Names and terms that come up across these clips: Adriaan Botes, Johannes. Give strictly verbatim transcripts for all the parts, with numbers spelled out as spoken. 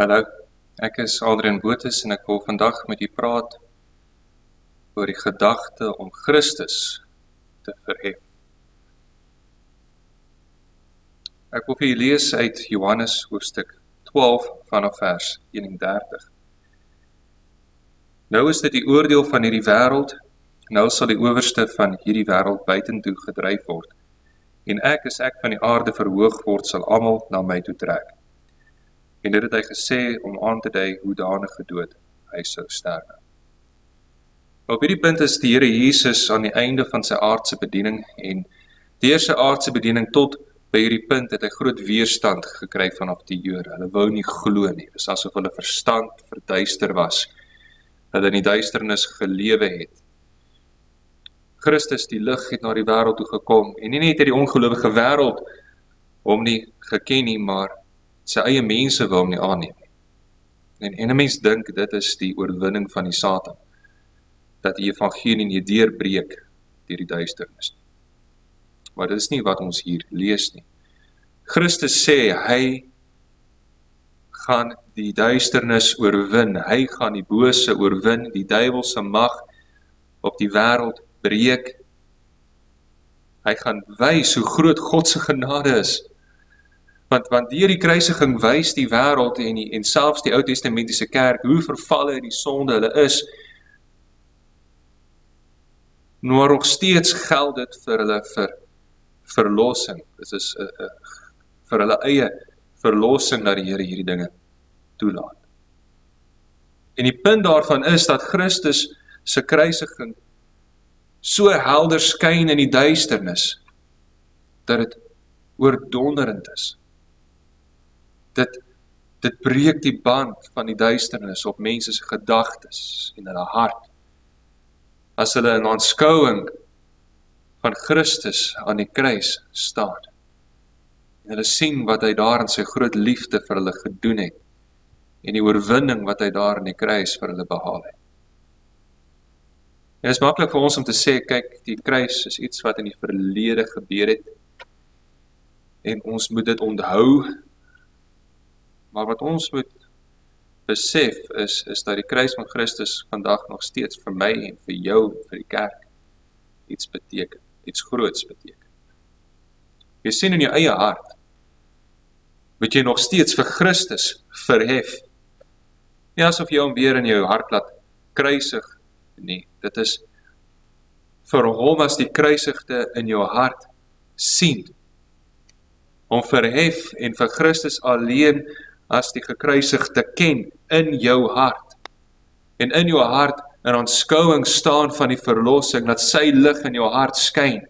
Hallo, ek is Adriaan Botes en ek wil vandag met u praat oor die gedagte om Christus te verhef. Ek wil vir u lees uit Johannes hoofstuk twaalf vanaf vers eenendertig. Nou is dit die oordeel van hierdie wêreld, nou sal die owerste van hierdie wêreld buitentoe gedryf word, en ek as ek van die aarde verhoog word, sal almal na my toe trek. En dit het hy gesê om aan te dui hoe danige dood hy sou sterwe. Op hierdie punt is die Here Jesus aan die einde van sy aardse bediening en deur sy aardse bediening tot by hierdie punt het hy groot weerstand gekry vanaf die Jode. Hulle wou nie glo nie. Dit is asof hulle verstand verduister was, dat in die duisternis gelewe het. Christus die lig het na die wêreld toe gekom en nie net het die ongelowige wêreld hom nie geken nie, maar sy eie mense wil hom nie aanneem. En en 'n mens dink dit is die oorwinning van die Satan, dat die evangelie nie deurbreek deur die duisternis. Maar dit is nie wat ons hier lees nie. Christus sê hy gaan die duisternis oorwin, hy gaan die bose oorwin, die duiwel se mag op die wêreld breek. Hy gaan wys hoe groot God se genade is. Want, want deur die kruisiging wys die wêreld en, en selfs die Ou Testamentiese kerk hoe vervalle in die sonde hulle is. Maar nog steeds geld dit vir hulle ver, verlossing. Dit is uh, uh, vir hulle eie verlossing dat die Here hierdie dinge toelaat. En die punt daarvan is dat Christus se kruisiging so helder skyn in die duisternis dat dit oordonderend is. Dit, dit breek die band van die duisternis op mense se gedagtes en hulle hart. As hulle in aanskouing van Christus aan die kruis staan. En hulle sien wat hy daar in sy groot liefde vir hulle gedoen het. En die oorwinning wat hy daar in die kruis vir hulle behaal het. En dit is maklik vir ons om te sê, kyk, die kruis is iets wat in die verlede gebeur het. En ons moet dit onthou. Maar wat ons moet besef is, is dat die kruis van Christus vandag nog steeds vir my en vir jou en vir die kerk iets beteken, iets groots beteken. Jy sien in jou eie hart, wat jy nog steeds vir Christus verhef. Nie asof jy hom weer in jou hart laat kruisig, nee, dit is vir hom as die kruisigde in jou hart sien, om verhef en vir Christus alleen as die gekruisigde ken in jou hart. En in jou hart in aanskouing staan van die verlossing, dat sy lig in jou hart skyn.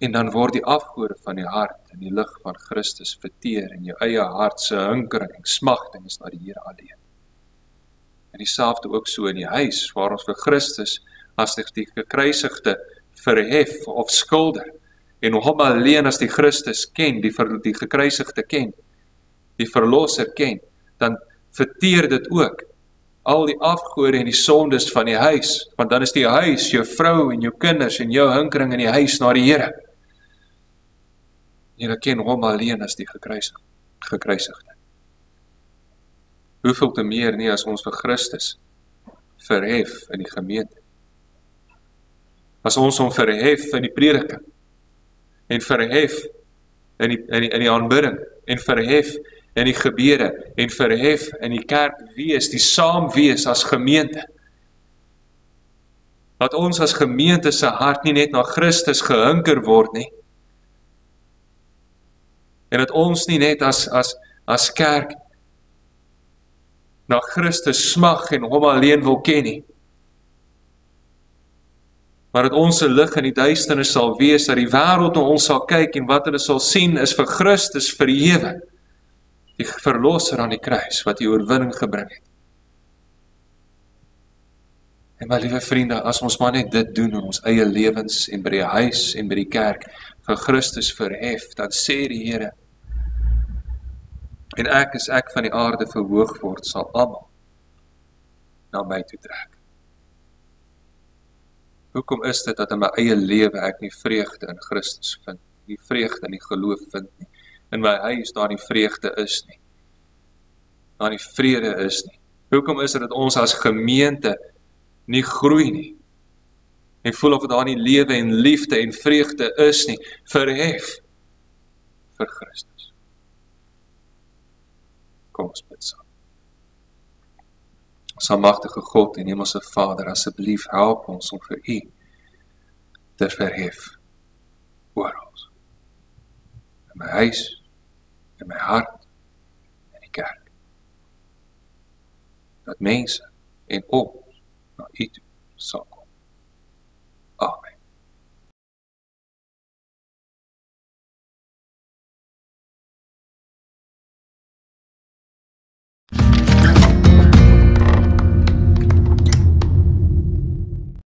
En dan word die afgode van die hart en die lig van Christus verteer en jou eie hart se hinkering en smagting is na die Here alleen. En dieselfde ook so in die huis waar ons vir Christus as die gekruisigde verhef of skilder. En hom alleen as die Christus ken, die, ver, die gekruisigde ken, die verlosser ken, dan verteer dit ook al die afgode en die sondes van die huis, want dan is die huis, jou vrou en jou kinders en jou hinkering in die huis na die Here. Jy ken hom alleen as die gekruisig, gekruisigde. Hoeveel te meer nie as ons vir Christus verhef in die gemeente, as ons hom verhef in die prediking, en verhef in die, in die, in die aanbidding, en verhef in die gebede, en verhef in die kerk wees, die saamwees as gemeente. Dat ons as gemeente se hart nie net na Christus gehinker word nie, en dat ons nie net as, as, as kerk na Christus smag en hom alleen wil ken nie, maar dat ons lig in die duisternis sal wees, dat die wêreld na ons sal kyk, en wat hulle sal sien is vir Christus verhewe, die verlosser aan die kruis, wat die oorwinning gebring het. En my liewe vriende, as ons maar net dit doen in ons eie lewens, en by die huis, en by die kerk, vir Christus verhef, dan sê die Here, en ek as ek van die aarde verhoog word, sal almal na my toe trek. Hoekom is dit dat in my eie lewe ek nie vreugde in Christus vind, nie vreugde in die geloof vind nie, en by hy is daar die vreugde is nie. Daar die vrede is nie. Hoekom is er dat ons as gemeente nie groei nie? En voel of daar nie lewe en liefde en vreugde is nie. Verhef vir Christus. Kom ons bid saam. Ons almagtige God en Hemelse Vader, asseblief help ons om vir U te verhef oor ons. In my huis, in my hart, in die kerk. Dat mense en ons na U toe sal